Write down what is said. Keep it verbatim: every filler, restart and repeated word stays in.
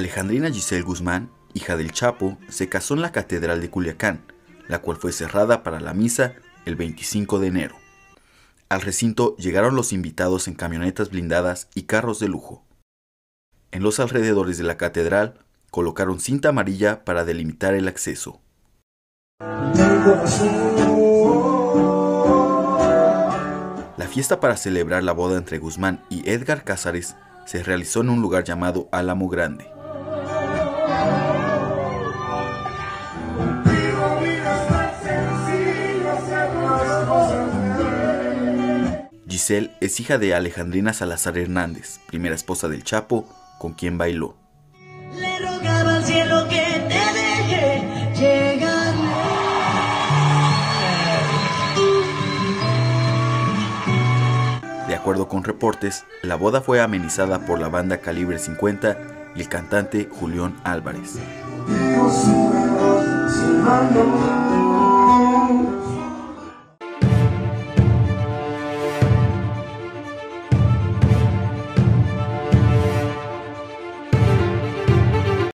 Alejandrina Gisselle Guzmán, hija del Chapo, se casó en la Catedral de Culiacán, la cual fue cerrada para la misa el veinticinco de enero. Al recinto llegaron los invitados en camionetas blindadas y carros de lujo. En los alrededores de la catedral colocaron cinta amarilla para delimitar el acceso. La fiesta para celebrar la boda entre Guzmán y Edgar Cázares se realizó en un lugar llamado Álamo Grande. Gisselle es hija de Alejandrina Salazar Hernández, primera esposa del Chapo, con quien bailó. Le rogaba al cielo que te deje llegar. De acuerdo con reportes, la boda fue amenizada por la banda Calibre cincuenta y el cantante Julión Álvarez.